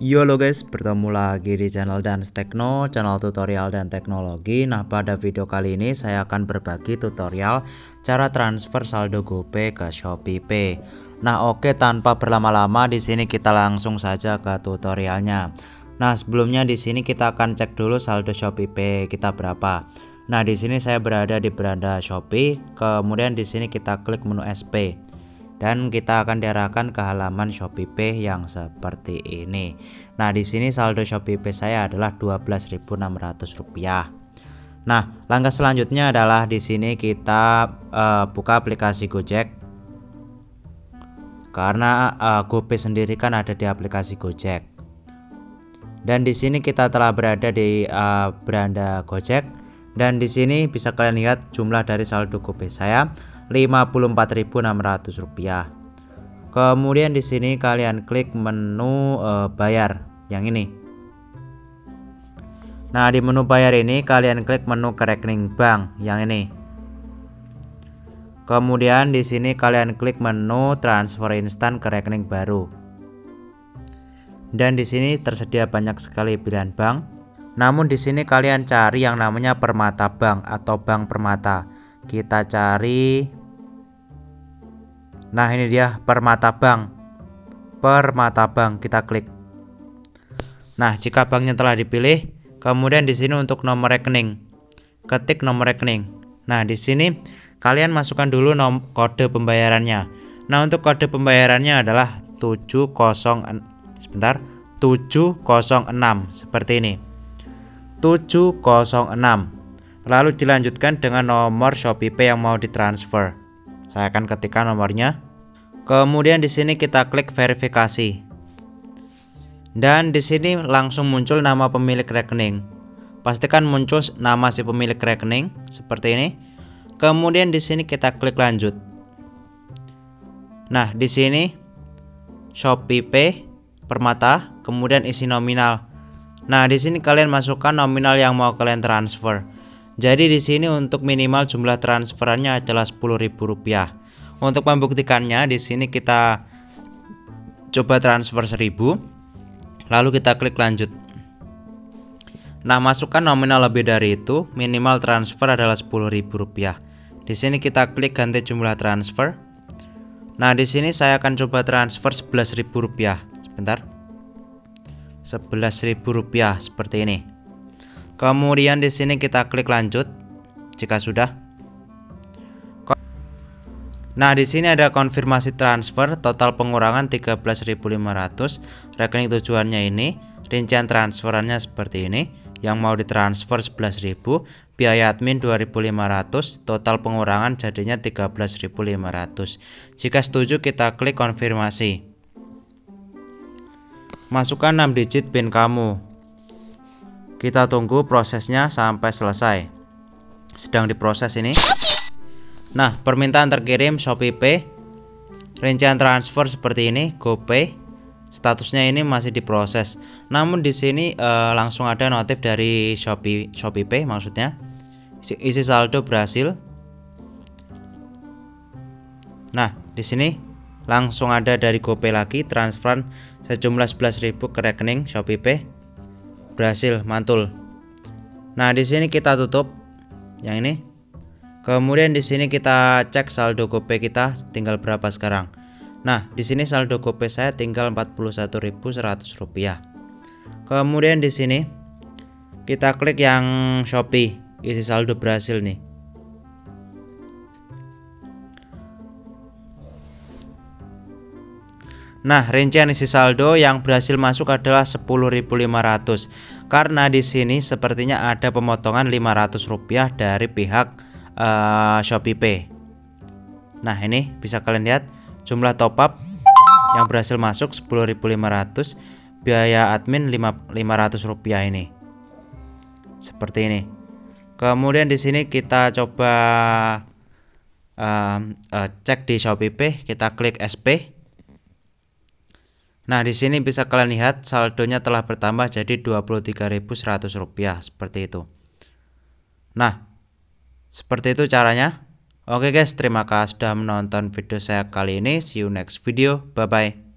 Halo guys, bertemu lagi di channel Dhan's Techno, channel tutorial dan teknologi. Nah, pada video kali ini saya akan berbagi tutorial cara transfer saldo GoPay ke ShopeePay. Nah, oke, tanpa berlama-lama di sini kita langsung saja ke tutorialnya. Nah, sebelumnya di sini kita akan cek dulu saldo ShopeePay kita berapa. Nah, di sini saya berada di beranda Shopee, kemudian di sini kita klik menu SP. Dan kita akan diarahkan ke halaman ShopeePay yang seperti ini. Nah, di sini saldo ShopeePay saya adalah Rp12.600. Nah, langkah selanjutnya adalah di sini kita buka aplikasi Gojek. Karena GoPay sendiri kan ada di aplikasi Gojek. Dan di sini kita telah berada di beranda Gojek. Dan di sini bisa kalian lihat jumlah dari saldo GoPay saya Rp54.600. Kemudian di sini kalian klik menu bayar yang ini. Nah, di menu bayar ini kalian klik menu ke rekening bank yang ini. Kemudian di sini kalian klik menu transfer instan ke rekening baru. Dan di sini tersedia banyak sekali pilihan bank. Namun di sini kalian cari yang namanya Permata Bank atau Bank Permata. Kita cari. Nah, ini dia Permata Bank. Permata Bank kita klik. Nah, jika banknya telah dipilih, kemudian di sini untuk nomor rekening. Ketik nomor rekening. Nah, di sini kalian masukkan dulu kode pembayarannya. Nah, untuk kode pembayarannya adalah 706 seperti ini. 706, lalu dilanjutkan dengan nomor ShopeePay yang mau ditransfer. Saya akan ketikkan nomornya. Kemudian di sini kita klik verifikasi. Dan di sini langsung muncul nama pemilik rekening. Pastikan muncul nama si pemilik rekening seperti ini. Kemudian di sini kita klik lanjut. Nah, di sini ShopeePay Permata, kemudian isi nominal. Nah, di sini kalian masukkan nominal yang mau kalian transfer. Jadi di sini untuk minimal jumlah transferannya adalah Rp10.000. Untuk membuktikannya di sini kita coba transfer 1.000. Lalu kita klik lanjut. Nah, masukkan nominal lebih dari itu, minimal transfer adalah Rp10.000. Di sini kita klik ganti jumlah transfer. Nah, di sini saya akan coba transfer Rp11.000. Sebentar. Rp11.000 seperti ini. Kemudian di sini kita klik lanjut jika sudah. Nah, di sini ada konfirmasi transfer, total pengurangan 13.500, rekening tujuannya ini, rincian transferannya seperti ini, yang mau ditransfer 11.000, biaya admin 2.500, total pengurangan jadinya 13.500. Jika setuju kita klik konfirmasi. Masukkan 6 digit PIN kamu. Kita tunggu prosesnya sampai selesai. Sedang diproses ini. Nah, permintaan terkirim ShopeePay. Rincian transfer seperti ini, GoPay. Statusnya ini masih diproses. Namun di sini langsung ada notif dari ShopeePay maksudnya. Isi saldo berhasil. Nah, di sini langsung ada dari GoPay lagi transferan sejumlah 11.000 ke rekening ShopeePay. Berhasil, mantul. Nah, di sini kita tutup yang ini. Kemudian di sini kita cek saldo GoPay kita tinggal berapa sekarang. Nah, di sini saldo GoPay saya tinggal Rp41.100. Kemudian di sini kita klik yang Shopee, isi saldo berhasil nih. Nah, rincian isi saldo yang berhasil masuk adalah 10.500. Karena di sini sepertinya ada pemotongan Rp500 dari pihak ShopeePay. Nah, ini bisa kalian lihat jumlah top up yang berhasil masuk 10.500, biaya admin Rp500 ini. Seperti ini. Kemudian di sini kita coba cek di ShopeePay, kita klik SP. Nah, di sini bisa kalian lihat saldonya telah bertambah jadi Rp23.100 seperti itu. Nah, seperti itu caranya. Oke guys, terima kasih sudah menonton video saya kali ini. See you next video. Bye bye.